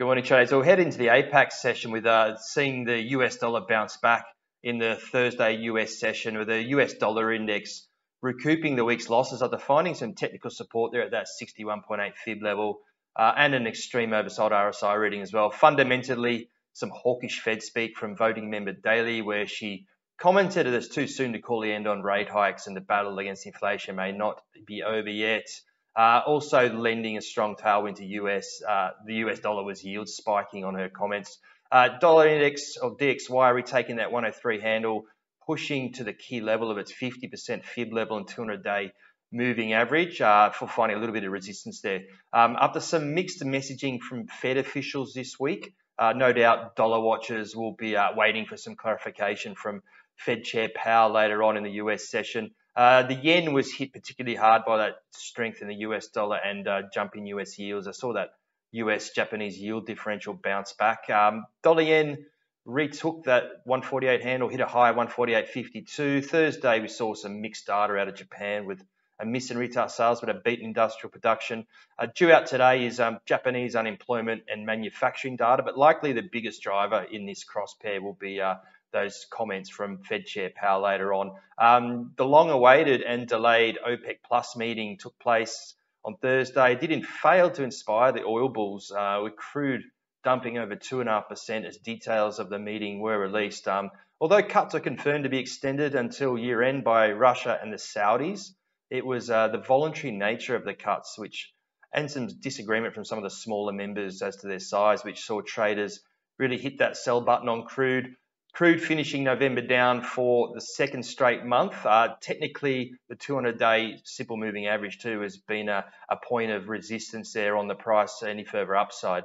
Good morning, traders. We'll head into the APAC session with seeing the US dollar bounce back in the Thursday US session, with the US dollar index recouping the week's losses after finding some technical support there at that 61.8 fib level and an extreme oversold RSI reading as well. Fundamentally, some hawkish Fed speak from voting member Daly, where she commented that it's too soon to call the end on rate hikes and the battle against inflation may not be over yet. Also lending a strong tailwind to the US dollar was yield spiking on her comments. Dollar index of DXY retaking that 103 handle, pushing to the key level of its 50% fib level and 200-day moving average for finding a little bit of resistance there. After some mixed messaging from Fed officials this week, no doubt dollar watchers will be waiting for some clarification from Fed Chair Powell later on in the US session. The yen was hit particularly hard by that strength in the US dollar and jumping US yields. I saw that US-Japanese yield differential bounce back. Dollar yen retook that 148 handle, hit a high 148.52. Thursday, we saw some mixed data out of Japan with a miss in retail sales but a beat in industrial production. Due out today is Japanese unemployment and manufacturing data, but likely the biggest driver in this cross pair will be those comments from Fed Chair Powell later on. The long-awaited and delayed OPEC Plus meeting took place on Thursday. It didn't fail to inspire the oil bulls, with crude dumping over 2.5% as details of the meeting were released. Although cuts are confirmed to be extended until year-end by Russia and the Saudis, it was the voluntary nature of the cuts, which and some disagreement from some of the smaller members as to their size, which saw traders really hit that sell button on crude. Crude finishing November down for the second straight month. Technically, the 200-day simple moving average too has been a point of resistance there on the price. Any further upside?